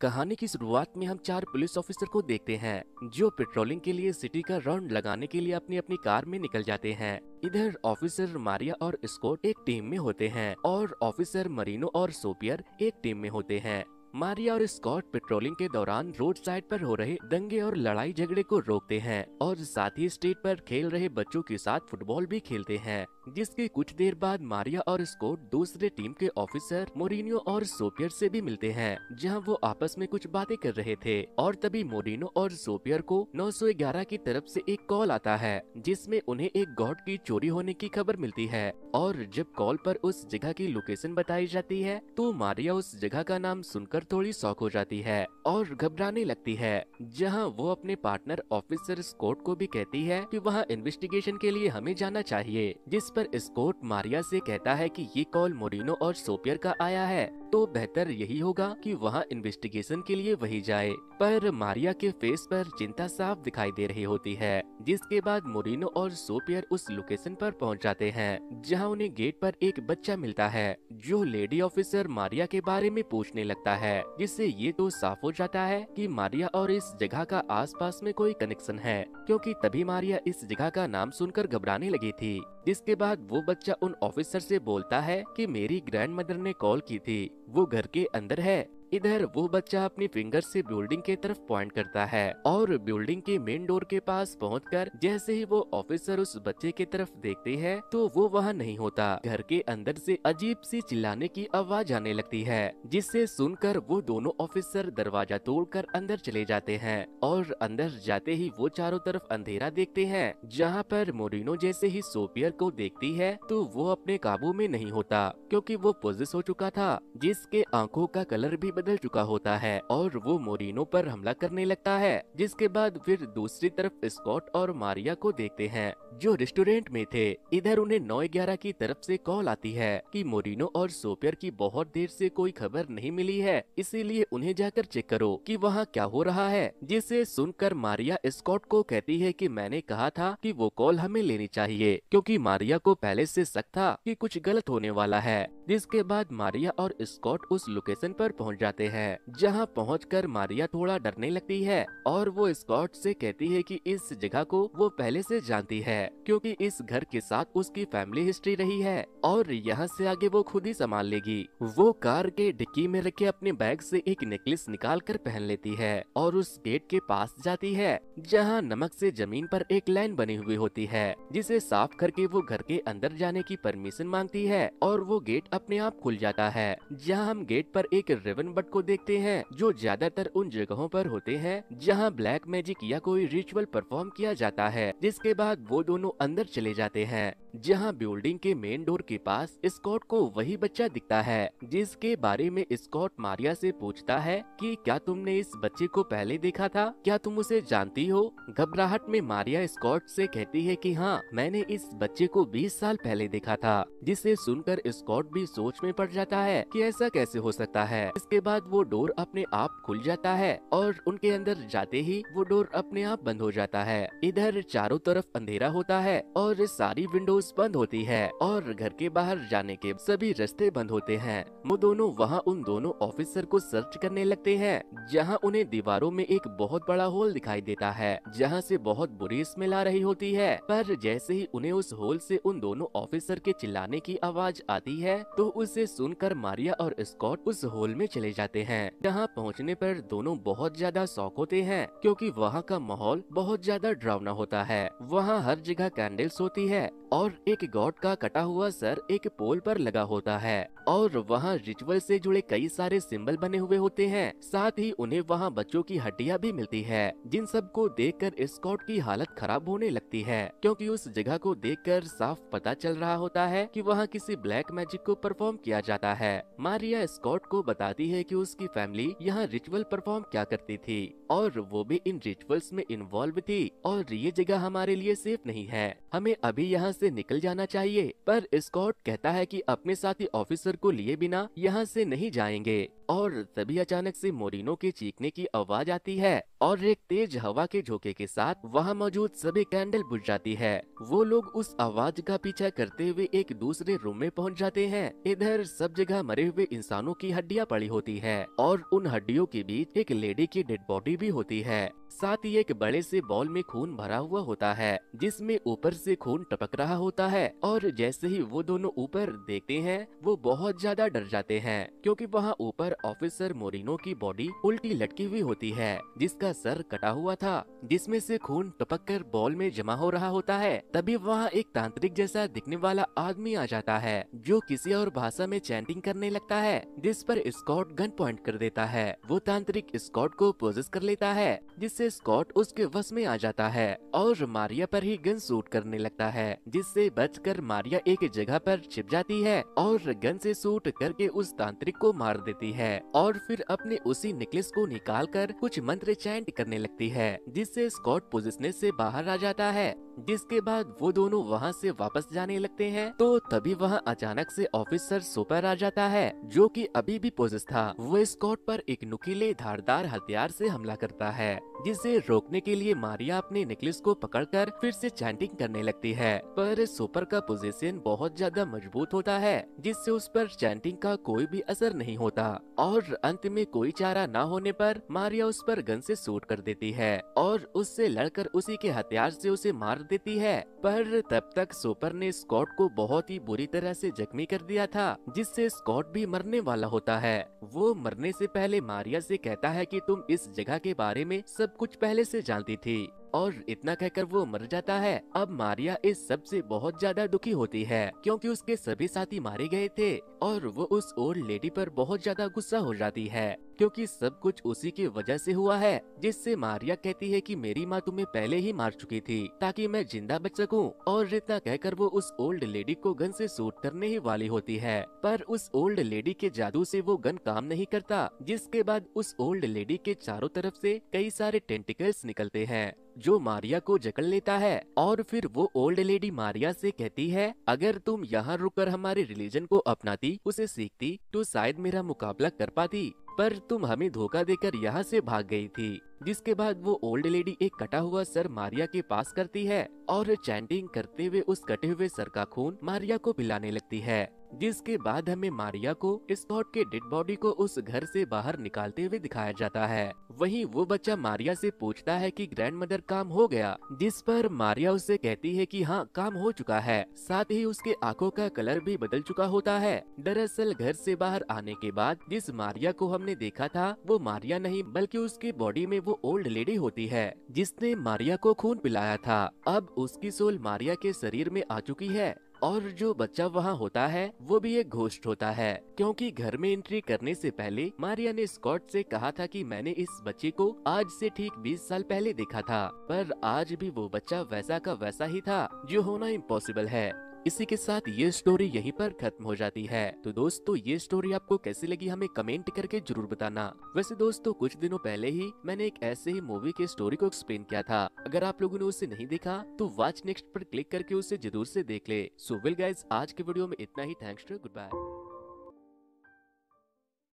कहानी की शुरुआत में हम 4 पुलिस ऑफिसर को देखते हैं जो पेट्रोलिंग के लिए सिटी का राउंड लगाने के लिए अपनी अपनी कार में निकल जाते हैं। इधर ऑफिसर मारिया और स्कॉट एक टीम में होते हैं और ऑफिसर मरीनो और सोपियर एक टीम में होते हैं। मारिया और स्कॉट पेट्रोलिंग के दौरान रोड साइड पर हो रहे दंगे और लड़ाई झगड़े को रोकते हैं और साथ ही स्ट्रीट पर खेल रहे बच्चों के साथ फुटबॉल भी खेलते हैं, जिसके कुछ देर बाद मारिया और स्कॉट दूसरे टीम के ऑफिसर मोरिनो और सोपियर से भी मिलते हैं, जहां वो आपस में कुछ बातें कर रहे थे और तभी मोरिनो और सोपियर को 911 की तरफ से एक कॉल आता है जिसमें उन्हें एक गॉड की चोरी होने की खबर मिलती है। और जब कॉल पर उस जगह की लोकेशन बताई जाती है तो मारिया उस जगह का नाम सुनकर थोड़ी शॉक हो जाती है और घबराने लगती है, जहाँ वो अपने पार्टनर ऑफिसर स्कॉट को भी कहती है कि वहाँ इन्वेस्टिगेशन के लिए हमें जाना चाहिए, जिस पर स्कॉट मारिया से कहता है कि ये कॉल मोरिनो और सोपियर का आया है तो बेहतर यही होगा कि वहाँ इन्वेस्टिगेशन के लिए वही जाए। पर मारिया के फेस पर चिंता साफ दिखाई दे रही होती है, जिसके बाद मोरिनो और सोपियर उस लोकेशन पर पहुँच जाते हैं जहाँ उन्हें गेट पर एक बच्चा मिलता है जो लेडी ऑफिसर मारिया के बारे में पूछने लगता है, जिससे ये तो साफ हो जाता है कि मारिया और इस जगह का आसपास में कोई कनेक्शन है, क्योंकि तभी मारिया इस जगह का नाम सुनकर घबराने लगी थी। जिसके बाद वो बच्चा उन ऑफिसर से बोलता है कि मेरी ग्रैंडमदर ने कॉल की थी, वो घर के अंदर है। इधर वो बच्चा अपनी फिंगर से बिल्डिंग के तरफ पॉइंट करता है और बिल्डिंग के मेन डोर के पास पहुंचकर जैसे ही वो ऑफिसर उस बच्चे के तरफ देखते हैं तो वो वहाँ नहीं होता। घर के अंदर से अजीब सी चिल्लाने की आवाज आने लगती है, जिससे सुनकर वो दोनों ऑफिसर दरवाजा तोड़कर अंदर चले जाते हैं और अंदर जाते ही वो चारों तरफ अंधेरा देखते है, जहाँ पर मोरिनो जैसे ही सोपियर को देखती है तो वो अपने काबू में नहीं होता क्योंकि वो पोजेस हो चुका था, जिसके आंखों का कलर भी बदल चुका होता है और वो मोरिनो पर हमला करने लगता है। जिसके बाद फिर दूसरी तरफ स्कॉट और मारिया को देखते हैं जो रेस्टोरेंट में थे। इधर उन्हें 911 की तरफ से कॉल आती है कि मोरिनो और सोपियर की बहुत देर से कोई खबर नहीं मिली है, इसीलिए उन्हें जाकर चेक करो कि वहाँ क्या हो रहा है। जिसे सुनकर मारिया स्कॉट को कहती है कि मैंने कहा था कि वो कॉल हमें लेनी चाहिए, क्योंकि मारिया को पहले से शक था कि कुछ गलत होने वाला है। जिसके बाद मारिया और स्कॉट उस लोकेशन पर पहुँच जाते हैं, जहाँ पहुँचकर मारिया थोड़ा डरने लगती है और वो स्कॉट से कहती है कि इस जगह को वो पहले से जानती है क्योंकि इस घर के साथ उसकी फैमिली हिस्ट्री रही है और यहाँ से आगे वो खुद ही संभाल लेगी। वो कार के डिक्की में रखे अपने बैग से एक नेकलेस निकालकर पहन लेती है और उस गेट के पास जाती है जहाँ नमक से जमीन पर एक लाइन बनी हुई होती है, जिसे साफ करके वो घर के अंदर जाने की परमिशन मांगती है और वो गेट अपने आप खुल जाता है, जहाँ हम गेट पर एक रिबन बट को देखते हैं जो ज्यादातर उन जगहों पर होते हैं जहाँ ब्लैक मैजिक या कोई रिचुअल परफॉर्म किया जाता है। जिसके बाद वो दोनों अंदर चले जाते हैं, जहाँ बिल्डिंग के मेन डोर के पास स्कॉट को वही बच्चा दिखता है जिसके बारे में स्कॉट मारिया से पूछता है कि क्या तुमने इस बच्चे को पहले देखा था, क्या तुम उसे जानती हो। घबराहट में मारिया स्कॉट से कहती है कि हाँ, मैंने इस बच्चे को 20 साल पहले देखा था। जिसे सुनकर स्कॉट भी सोच में पड़ जाता है कि ऐसा कैसे हो सकता है। इसके बाद वो डोर अपने आप खुल जाता है और उनके अंदर जाते ही वो डोर अपने आप बंद हो जाता है। इधर चारों तरफ अंधेरा होता है और सारी विंडो बंद होती है और घर के बाहर जाने के सभी रास्ते बंद होते हैं। वो दोनों वहाँ उन दोनों ऑफिसर को सर्च करने लगते हैं, जहाँ उन्हें दीवारों में एक बहुत बड़ा होल दिखाई देता है जहाँ से बहुत बुरी स्मेल आ रही होती है। पर जैसे ही उन्हें उस होल से उन दोनों ऑफिसर के चिल्लाने की आवाज आती है तो उसे सुनकर मारिया और स्कॉट उस होल में चले जाते हैं, जहाँ पहुँचने पर दोनों बहुत ज्यादा शॉक होते हैं क्योंकि वहाँ का माहौल बहुत ज्यादा डरावना होता है। वहाँ हर जगह कैंडल्स होती है और एक गॉड का कटा हुआ सर एक पोल पर लगा होता है और वहाँ रिचुअल से जुड़े कई सारे सिंबल बने हुए होते हैं। साथ ही उन्हें वहाँ बच्चों की हड्डियाँ भी मिलती है, जिन सब को देखकर स्कॉट की हालत खराब होने लगती है क्योंकि उस जगह को देखकर साफ पता चल रहा होता है कि वहाँ किसी ब्लैक मैजिक को परफॉर्म किया जाता है। मारिया स्कॉट को बताती है कि उसकी फैमिली यहाँ रिचुअल परफॉर्म क्या करती थी और वो भी इन रिचुअल्स में इन्वॉल्व थी और ये जगह हमारे लिए सेफ नहीं है, हमें अभी यहाँ से निकल जाना चाहिए। पर स्कॉट कहता है कि अपने साथी ऑफिसर को लिए बिना यहाँ से नहीं जाएंगे। और तभी अचानक से मोरिनो के चीखने की आवाज आती है और एक तेज हवा के झोंके के साथ वहाँ मौजूद सभी कैंडल बुझ जाती है। वो लोग उस आवाज का पीछा करते हुए एक दूसरे रूम में पहुँच जाते हैं। इधर सब जगह मरे हुए इंसानों की हड्डियाँ पड़ी होती है और उन हड्डियों के बीच एक लेडी की डेड बॉडी भी होती है। साथ ही एक बड़े से बॉल में खून भरा हुआ होता है जिसमें ऊपर से खून टपक रहा होता है और जैसे ही वो दोनों ऊपर देखते हैं वो बहुत ज्यादा डर जाते हैं क्योंकि वहाँ ऊपर ऑफिसर मोरिनो की बॉडी उल्टी लटकी हुई होती है जिसका सर कटा हुआ था जिसमें से खून टपक कर बॉल में जमा हो रहा होता है। तभी वहाँ एक तांत्रिक जैसा दिखने वाला आदमी आ जाता है जो किसी और भाषा में चैंटिंग करने लगता है जिस पर स्कॉट गन पॉइंट कर देता है। वो तांत्रिक स्कॉट को पोजेस कर लेता है जिससे स्कॉट उसके वश में आ जाता है और मारिया पर ही गन शूट करने लगता है जिससे बचकर मारिया एक जगह पर छिप जाती है और गन से शूट करके उस तांत्रिक को मार देती है और फिर अपने उसी नेकलेस को निकालकर कुछ मंत्र चैंट करने लगती है जिससे स्कॉट पोजिशनेस से बाहर आ जाता है। जिसके बाद वो दोनों वहाँ से वापस जाने लगते हैं तो तभी वहाँ अचानक से ऑफिसर सुपर आ जाता है जो कि अभी भी पोजेस था। वो स्कॉट पर एक नुकीले धारदार हथियार से हमला करता है जिसे रोकने के लिए मारिया अपने नेकलेस को पकड़कर फिर से चैंटिंग करने लगती है पर सुपर का पोजीशन बहुत ज्यादा मजबूत होता है जिससे उस पर चैंटिंग का कोई भी असर नहीं होता और अंत में कोई चारा ना होने पर मारिया उस पर गन से शूट कर देती है और उससे लड़कर उसी के हथियार से उसे मार देती है। पर तब तक सुपर ने स्कॉट को बहुत ही बुरी तरह से जख्मी कर दिया था जिससे स्कॉट भी मरने वाला होता है। वो मरने से पहले मारिया से कहता है कि तुम इस जगह के बारे में सब कुछ पहले से जानती थी और इतना कहकर वो मर जाता है। अब मारिया इस सब से बहुत ज्यादा दुखी होती है क्योंकि उसके सभी साथी मारे गए थे और वो उस ओल्ड लेडी पर बहुत ज्यादा गुस्सा हो जाती है क्योंकि सब कुछ उसी की वजह से हुआ है जिससे मारिया कहती है कि मेरी माँ तुम्हें पहले ही मार चुकी थी ताकि मैं जिंदा बच सकूं और इतना कहकर वो उस ओल्ड लेडी को गन से शूट करने ही वाली होती है पर उस ओल्ड लेडी के जादू से वो गन काम नहीं करता जिसके बाद उस ओल्ड लेडी के चारों तरफ से कई सारे टेंटिकल्स निकलते हैं जो मारिया को जकड़ लेता है और फिर वो ओल्ड लेडी मारिया से कहती है अगर तुम यहाँ रुककर हमारे रिलीजन को अपनाती उसे सीखती तो शायद मेरा मुकाबला कर पाती पर तुम हमें धोखा देकर यहाँ से भाग गई थी। जिसके बाद वो ओल्ड लेडी एक कटा हुआ सर मारिया के पास करती है और चैंटिंग करते हुए उस कटे हुए सर का खून मारिया को पिलाने लगती है। जिसके बाद हमें मारिया को स्कॉट के डेड बॉडी को उस घर से बाहर निकालते हुए दिखाया जाता है। वहीं वो बच्चा मारिया से पूछता है कि ग्रैंड मदर काम हो गया जिस पर मारिया उससे कहती है कि हाँ काम हो चुका है। साथ ही उसके आंखों का कलर भी बदल चुका होता है। दरअसल घर से बाहर आने के बाद जिस मारिया को हमने देखा था वो मारिया नहीं बल्कि उसकी बॉडी में वो ओल्ड लेडी होती है जिसने मारिया को खून पिलाया था। अब उसकी सोल मारिया के शरीर में आ चुकी है और जो बच्चा वहाँ होता है वो भी एक घोस्ट होता है क्योंकि घर में एंट्री करने से पहले मारिया ने स्कॉट से कहा था कि मैंने इस बच्चे को आज से ठीक 20 साल पहले देखा था पर आज भी वो बच्चा वैसा का वैसा ही था जो होना इम्पॉसिबल है। इसी के साथ ये स्टोरी यहीं पर खत्म हो जाती है। तो दोस्तों ये स्टोरी आपको कैसी लगी हमें कमेंट करके जरूर बताना। वैसे दोस्तों कुछ दिनों पहले ही मैंने एक ऐसे ही मूवी के स्टोरी को एक्सप्लेन किया था, अगर आप लोगों ने उसे नहीं देखा तो वॉच नेक्स्ट पर क्लिक करके उसे जरूर से देख ले। सो वेल गाइज आज के वीडियो में इतना ही, थैंक्स टू, गुड बाय।